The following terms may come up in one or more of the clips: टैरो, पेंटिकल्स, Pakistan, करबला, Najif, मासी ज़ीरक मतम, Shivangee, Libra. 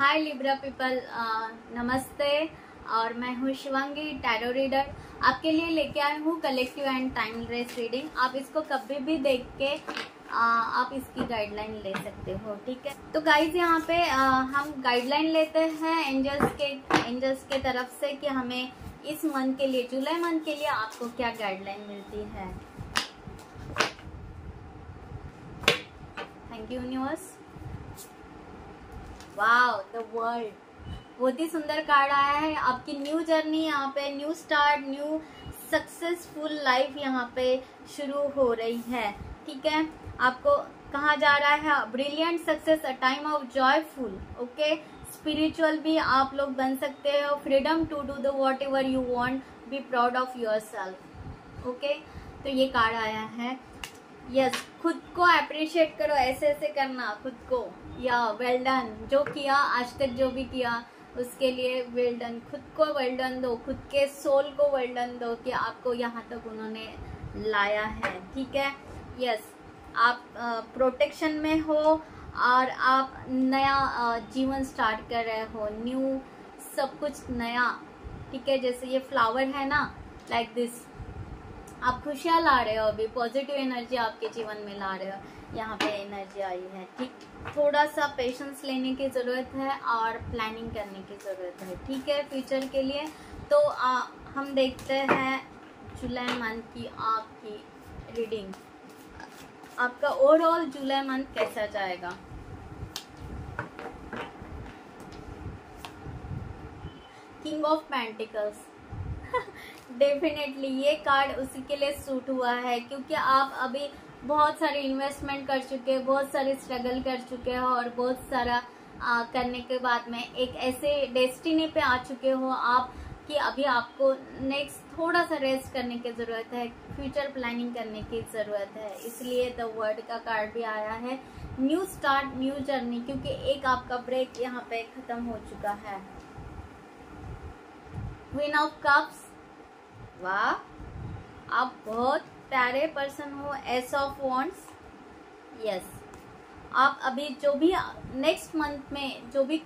हाय Libra people, नमस्ते। और मैं हूँ शिवांगी, टैरो रीडर। आपके लिए लेके आई हूँ कलेक्टिव एंड टाइमलेस रीडिंग। आप इसको कभी भी देख के आप इसकी गाइडलाइन ले सकते हो, ठीक है। तो गाइज यहाँ पे हम गाइडलाइन लेते हैं एंजल्स के तरफ से कि हमें इस मंथ के लिए, जुलाई मंथ के लिए आपको क्या गाइडलाइन मिलती है। Thank you universe. Wow, the world, बहुत ही सुंदर कार्ड आया है। आपकी न्यू जर्नी यहाँ पे, new start, new successful life यहाँ पे शुरू हो रही है, ठीक है। आपको कहाँ जा रहा है? Brilliant success, a time of joyful, okay. Spiritual भी आप लोग बन सकते हो। Freedom to do the whatever you want, be proud of yourself, okay. तो ये कार्ड आया है। यस, खुद को अप्रिशिएट करो, ऐसे ऐसे करना खुद को। या वेल डन, जो किया आज तक, जो भी किया उसके लिए वेल डन। खुद को वेल डन दो, खुद के सोल को वेल डन दो कि आपको यहाँ तक उन्होंने लाया है, ठीक है। यस, आप प्रोटेक्शन में हो और आप नया जीवन स्टार्ट कर रहे हो, न्यू सब कुछ नया, ठीक है। जैसे ये फ्लावर है ना, लाइक दिस, आप खुशियाँ ला रहे हो, अभी पॉजिटिव एनर्जी आपके जीवन में ला रहे हो, यहाँ पे एनर्जी आई है, ठीक। थोड़ा सा पेशेंस लेने की ज़रूरत है और प्लानिंग करने की ज़रूरत है, ठीक है, फ्यूचर के लिए। तो हम देखते हैं जुलाई मंथ की आपकी रीडिंग। आपका ओवरऑल जुलाई मंथ कैसा जाएगा? किंग ऑफ पेंटिकल्स, डेफिनेटली ये कार्ड उसी के लिए सूट हुआ है क्योंकि आप अभी बहुत सारे इन्वेस्टमेंट कर चुके हो, बहुत सारे स्ट्रगल कर चुके हो और बहुत सारा करने के बाद में एक ऐसे डेस्टिनी पे आ चुके हो आप कि अभी आपको नेक्स्ट थोड़ा सा रेस्ट करने की ज़रूरत है, फ्यूचर प्लानिंग करने की ज़रूरत है। इसलिए द वर्ल्ड का कार्ड भी आया है। न्यू स्टार्ट, न्यू जर्नी, क्योंकि एक आपका ब्रेक यहाँ पे ख़त्म हो चुका है। क्वीन ऑफ कप्स, वाह, आप बहुत प्यारे पर्सन हो। एस ऑफ वॉन्ड्स, यस, आप अभी जो भी नेक्स्ट मंथ में जो भी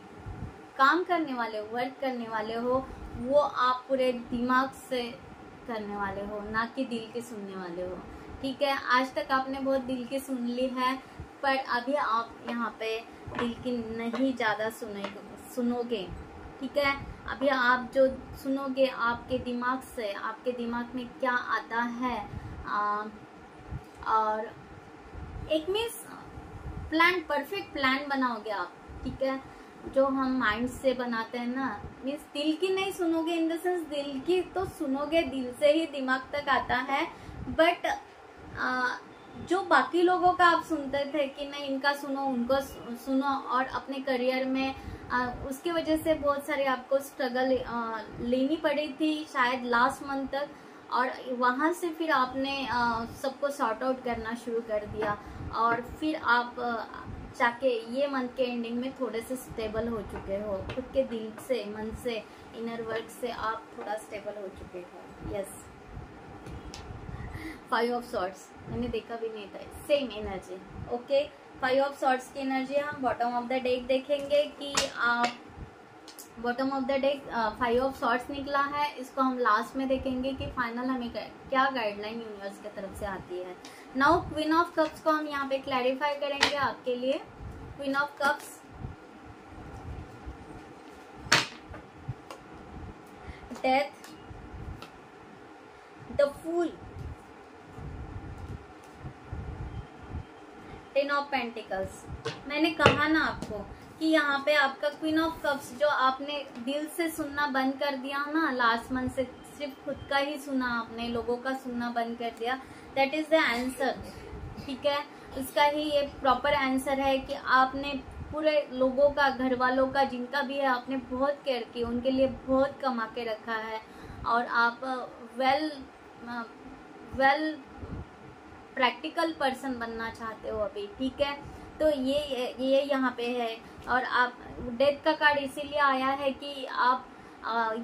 काम करने वाले हो, वर्क करने वाले हो, वो आप पूरे दिमाग से करने वाले हो, ना कि दिल के सुनने वाले हो, ठीक है। आज तक आपने बहुत दिल की सुन ली है, पर अभी आप यहाँ पे दिल की नहीं ज़्यादा सुनोगे, ठीक है। अभी आप जो सुनोगे आपके दिमाग से, आपके दिमाग में क्या आता है, और एक मीन्स प्लान, परफेक्ट प्लान बनाओगे आप, ठीक है। जो हम माइंड से बनाते हैं ना, मीन्स दिल की नहीं सुनोगे, इन द सेंस दिल की तो सुनोगे, दिल से ही दिमाग तक आता है, बट जो बाकी लोगों का आप सुनते थे कि नहीं इनका सुनो, उनको सुनो, और अपने करियर में उसकी वजह से बहुत सारे आपको स्ट्रगल लेनी पड़ी थी शायद लास्ट मंथ तक, और वहाँ से फिर आपने सबको सॉर्ट आउट करना शुरू कर दिया और फिर आप जाके ये मंथ के एंडिंग में थोड़े से स्टेबल हो चुके हो, खुद के दिल से, मन से, इनर वर्क से आप थोड़ा स्टेबल हो चुके हो। यस, 5 ऑफ सॉर्ट्स, मैंने देखा भी नहीं था, same energy, okay. 5 of swords की एनर्जी हम बॉटम ऑफ द डेक देखेंगे कि आप bottom of the deck 5 of swords निकला है। इसको हम लास्ट में देखेंगे कि फाइनल हमें क्या गाइडलाइन यूनिवर्स की तरफ से आती है। नाउ क्वीन ऑफ कप्स को हम यहाँ पे क्लैरिफाई करेंगे आपके लिए। Queen of cups, death, the fool, 10 of पेंटिकल्स। मैंने कहा ना आपको कि यहाँ पे आपका क्वीन ऑफ कप्स, जो आपने दिल से सुनना बंद कर दिया ना लास्ट मंथ से, सिर्फ खुद का ही सुना आपने, लोगों का सुनना बंद कर दिया, दैट इज द आंसर, ठीक है। उसका ही ये प्रॉपर आंसर है कि आपने पूरे लोगों का, घर वालों का, जिनका भी है, आपने बहुत केयर की, उनके लिए बहुत कमा के रखा है, और आप वेल प्रैक्टिकल पर्सन बनना चाहते हो अभी, ठीक है। तो ये यहाँ पे है। और आप, डेथ का कार्ड इसीलिए आया है कि आप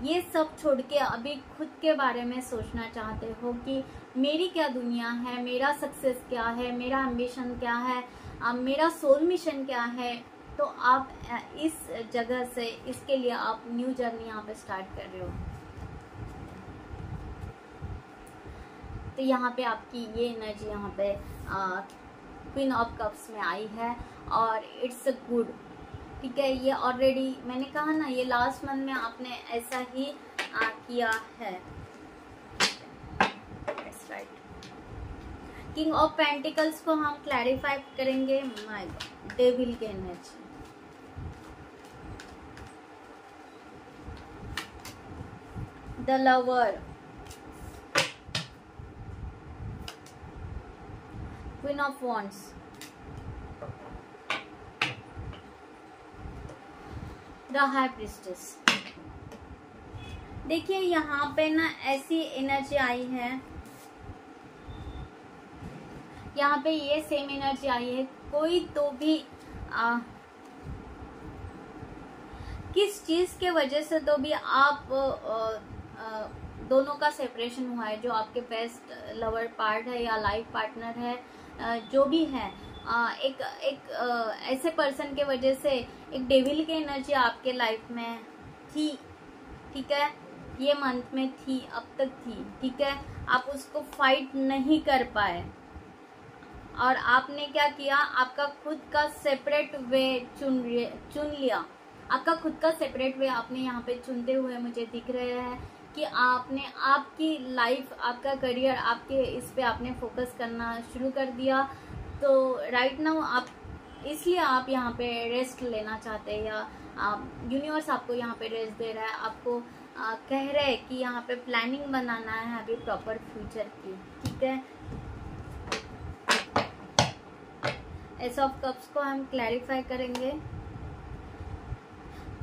ये सब छोड़ के अभी खुद के बारे में सोचना चाहते हो कि मेरी क्या दुनिया है, मेरा सक्सेस क्या है, मेरा एम्बिशन क्या है, मेरा सोल मिशन क्या है, तो आप इस जगह से, इसके लिए आप न्यू जर्नी यहाँ पे स्टार्ट कर रहे हो, तो यहाँ पे आपकी ये एनर्जी यहाँ पे क्वीन ऑफ कप्स में आई है और इट्स अ गुड, ठीक है। ये ऑलरेडी मैंने कहा ना, ये लास्ट मंथ में आपने ऐसा ही किया है। That's right. King of पेंटिकल्स को हम क्लैरिफाई करेंगे। माय गॉड, डेविल की energy. The lover, queen of wands, the high priestess. देखिए यहाँ पे ना ऐसी एनर्जी आई है, यहाँ पे ये सेम एनर्जी आई है। कोई तो भी किस चीज के वजह से तो भी आप दोनों का सेपरेशन हुआ है, जो आपके बेस्ट लवर पार्ट है या लाइफ पार्टनर है, जो भी है, एक ऐसे पर्सन के वजह से एक डेविल की एनर्जी आपके लाइफ में थी, ठीक है। ये मंथ में थी, अब तक थी, ठीक है। आप उसको फाइट नहीं कर पाए और आपने क्या किया, आपका खुद का सेपरेट वे चुन लिया। आपका खुद का सेपरेट वे आपने यहाँ पे चुनते हुए मुझे दिख रहे हैं कि आपने आपकी लाइफ, आपका करियर, आपके इस पे आपने फोकस करना शुरू कर दिया। तो राइट नाउ आप इसलिए आप यहाँ पे रेस्ट लेना चाहते हैं, या आप, यूनिवर्स आपको यहाँ पे रेस्ट दे रहा है, आपको कह रहे हैं कि यहाँ पे प्लानिंग बनाना है अभी प्रॉपर फ्यूचर की, ठीक है। एस ऑफ कप्स को हम क्लैरिफाई करेंगे।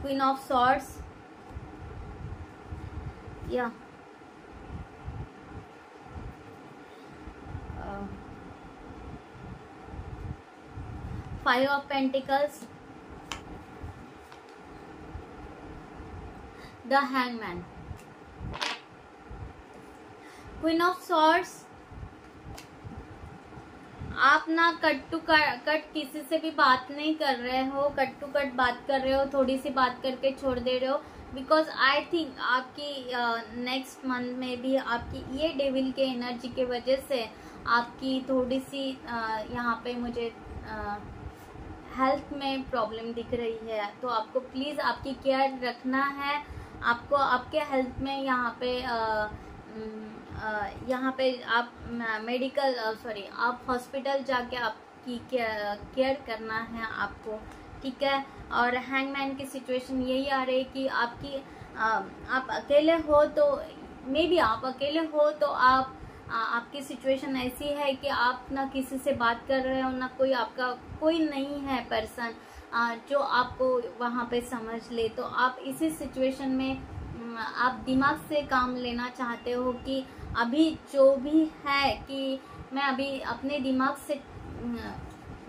क्वीन ऑफ सॉर्ड्स या five of पेंटिकल्स, the hangman. Queen of swords, आप ना कट टू कट किसी से भी बात नहीं कर रहे हो, कट टू कट बात कर रहे हो, थोड़ी सी बात करके छोड़ दे रहे हो, बिकॉज आई थिंक आपकी नेक्स्ट मंथ में भी आपकी ये डेविल के एनर्जी के वजह से आपकी थोड़ी सी यहाँ पे मुझे हेल्थ में प्रॉब्लम दिख रही है। तो आपको प्लीज़ आपकी केयर रखना है, आपको आपके हेल्थ में यहाँ पे आप मेडिकल, सॉरी, आप हॉस्पिटल जाके आपकी केयर करना है आपको, ठीक है। और हैंगमैन की सिचुएशन यही आ रही है कि आपकी आप अकेले हो, तो मे बी आप अकेले हो, तो आप आपकी सिचुएशन ऐसी है कि आप ना किसी से बात कर रहे हो, ना कोई आपका कोई नहीं है पर्सन जो आपको वहाँ पे समझ ले। तो आप इसी सिचुएशन में आप दिमाग से काम लेना चाहते हो कि अभी जो भी है कि मैं अभी अपने दिमाग से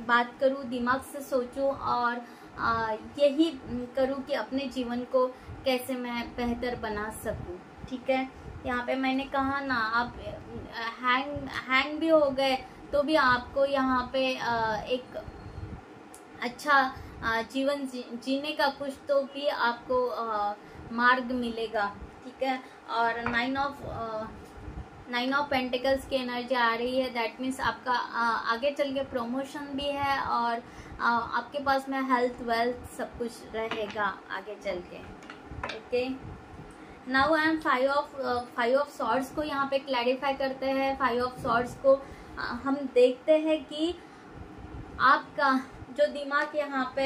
बात करूं, दिमाग से सोचूं और यही करूं कि अपने जीवन को कैसे मैं बेहतर बना सकूं, ठीक है। यहाँ पे मैंने कहा ना, आप हैंग भी हो गए तो भी आपको यहाँ पे एक अच्छा जीवन जीने का कुछ तो भी आपको मार्ग मिलेगा, ठीक है। और नाइन ऑफ पेंटिकल्स की एनर्जी आ रही है, दैट मीन्स आपका आगे चल के प्रमोशन भी है और आपके पास में हेल्थ वेल्थ सब कुछ रहेगा आगे चल के, okay. Now I am five of swords को यहाँ पे क्लैरिफाई करते हैं। फाइव ऑफ सॉर्ड्स को हम देखते हैं कि आपका जो दिमाग यहाँ पे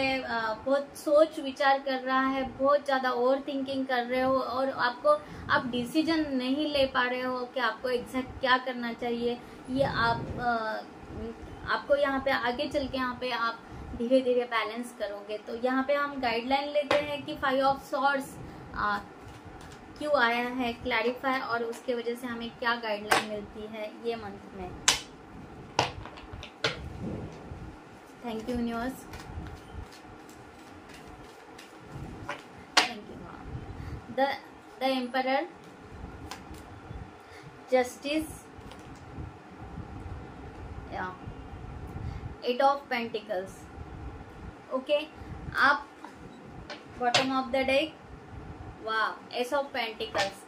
बहुत सोच विचार कर रहा है, बहुत ज़्यादा ओवर थिंकिंग कर रहे हो और आपको आप डिसीजन नहीं ले पा रहे हो कि आपको एग्जैक्ट क्या करना चाहिए। ये आपको यहाँ पे आगे चल के यहाँ पे आप धीरे धीरे बैलेंस करोगे। तो यहाँ पे हम गाइडलाइन लेते हैं कि फाइव ऑफ सॉर्ड्स क्यों आया है क्लैरिफाई, और उसके वजह से हमें क्या गाइडलाइन मिलती है ये मंथ में। Thank you universe, thank you. The emperor, justice, eight of पेंटिकल्स, okay. आप बॉटम ऑफ द डेक, वाह एस ऑफ पेंटिकल्स,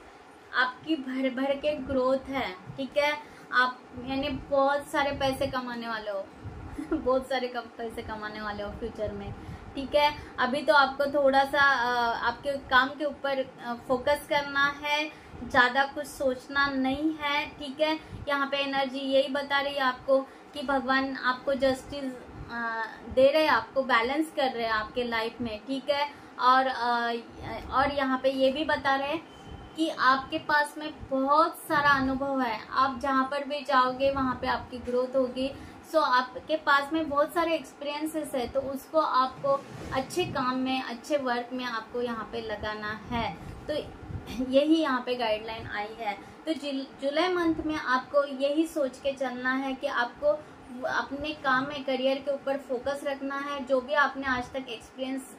आपकी भर भर के ग्रोथ है, ठीक है। आप यानी बहुत सारे पैसे कमाने वाले हो बहुत सारे पैसे कमाने वाले हो फ्यूचर में, ठीक है। अभी तो आपको थोड़ा सा आपके काम के ऊपर फोकस करना है, ज़्यादा कुछ सोचना नहीं है, ठीक है। यहाँ पे एनर्जी यही बता रही है आपको कि भगवान आपको जस्टिस दे रहे हैं, आपको बैलेंस कर रहे हैं आपके लाइफ में, ठीक है। और यहाँ पे ये भी बता रहे हैं कि आपके पास में बहुत सारा अनुभव है, आप जहाँ पर भी जाओगे वहाँ पे आपकी ग्रोथ होगी। सो आपके पास में बहुत सारे एक्सपीरियंसेस है, तो उसको आपको अच्छे काम में, अच्छे वर्क में आपको यहाँ पे लगाना है। तो यही यहाँ पे गाइडलाइन आई है। तो जुलाई मंथ में आपको यही सोच के चलना है कि आपको अपने काम में, करियर के ऊपर फोकस रखना है। जो भी आपने आज तक एक्सपीरियंस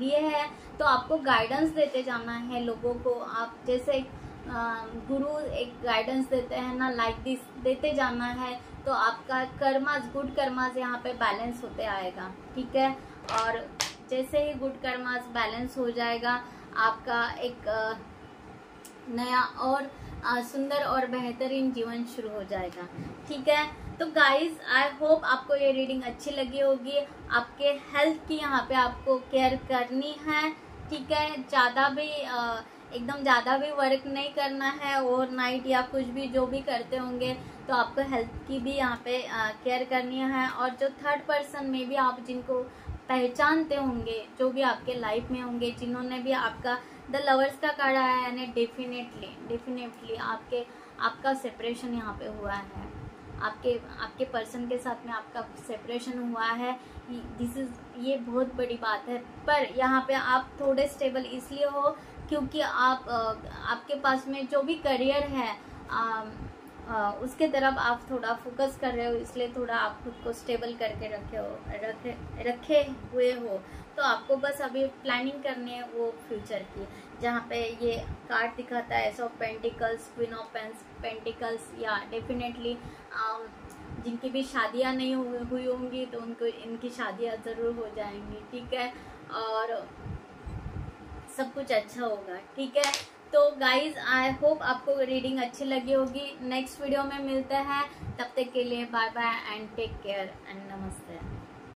लिए हैं, तो आपको गाइडेंस देते जाना है लोगों को। आप जैसे गुरु एक गाइडेंस देते हैं ना, लाइक दिस देते जाना है, तो आपका कर्मास, गुड कर्मास यहाँ पे बैलेंस होते आएगा, ठीक है। और जैसे ही गुड कर्मास बैलेंस हो जाएगा, आपका एक नया और सुंदर और बेहतरीन जीवन शुरू हो जाएगा, ठीक है। तो गाइज आई होप आपको ये रीडिंग अच्छी लगी होगी। आपके हेल्थ की यहाँ पे आपको केयर करनी है, ठीक है। ज़्यादा भी एकदम ज़्यादा भी वर्क नहीं करना है ओवरनाइट या कुछ भी, जो भी करते होंगे, तो आपको हेल्थ की भी यहाँ पे केयर करनी है। और जो थर्ड पर्सन में भी आप जिनको पहचानते होंगे, जो भी आपके लाइफ में होंगे, जिन्होंने भी आपका द लवर्स का काढ़ा है, यानी डेफिनेटली आपका सेपरेशन यहाँ पे हुआ है, आपके पर्सन के साथ में आपका सेपरेशन हुआ है। ये बहुत बड़ी बात है। पर यहाँ पे आप थोड़े स्टेबल इसलिए हो क्योंकि आपके पास में जो भी करियर है उसके तरफ आप थोड़ा फोकस कर रहे हो, इसलिए थोड़ा आप खुद को स्टेबल करके रखे हुए हो। तो आपको बस अभी प्लानिंग करनी है वो फ्यूचर की, जहाँ पे ये कार्ड दिखाता है ace of पेंटिकल्स, queen of पेंटिकल्स। या डेफिनेटली जिनकी भी शादियाँ नहीं हुई होंगी, तो उनको इनकी शादियाँ ज़रूर हो जाएंगी, ठीक है। और सब कुछ अच्छा होगा, ठीक है। तो गाइज आई होप आपको रीडिंग अच्छी लगी होगी। नेक्स्ट वीडियो में मिलते हैं, तब तक के लिए bye bye and take care and नमस्ते।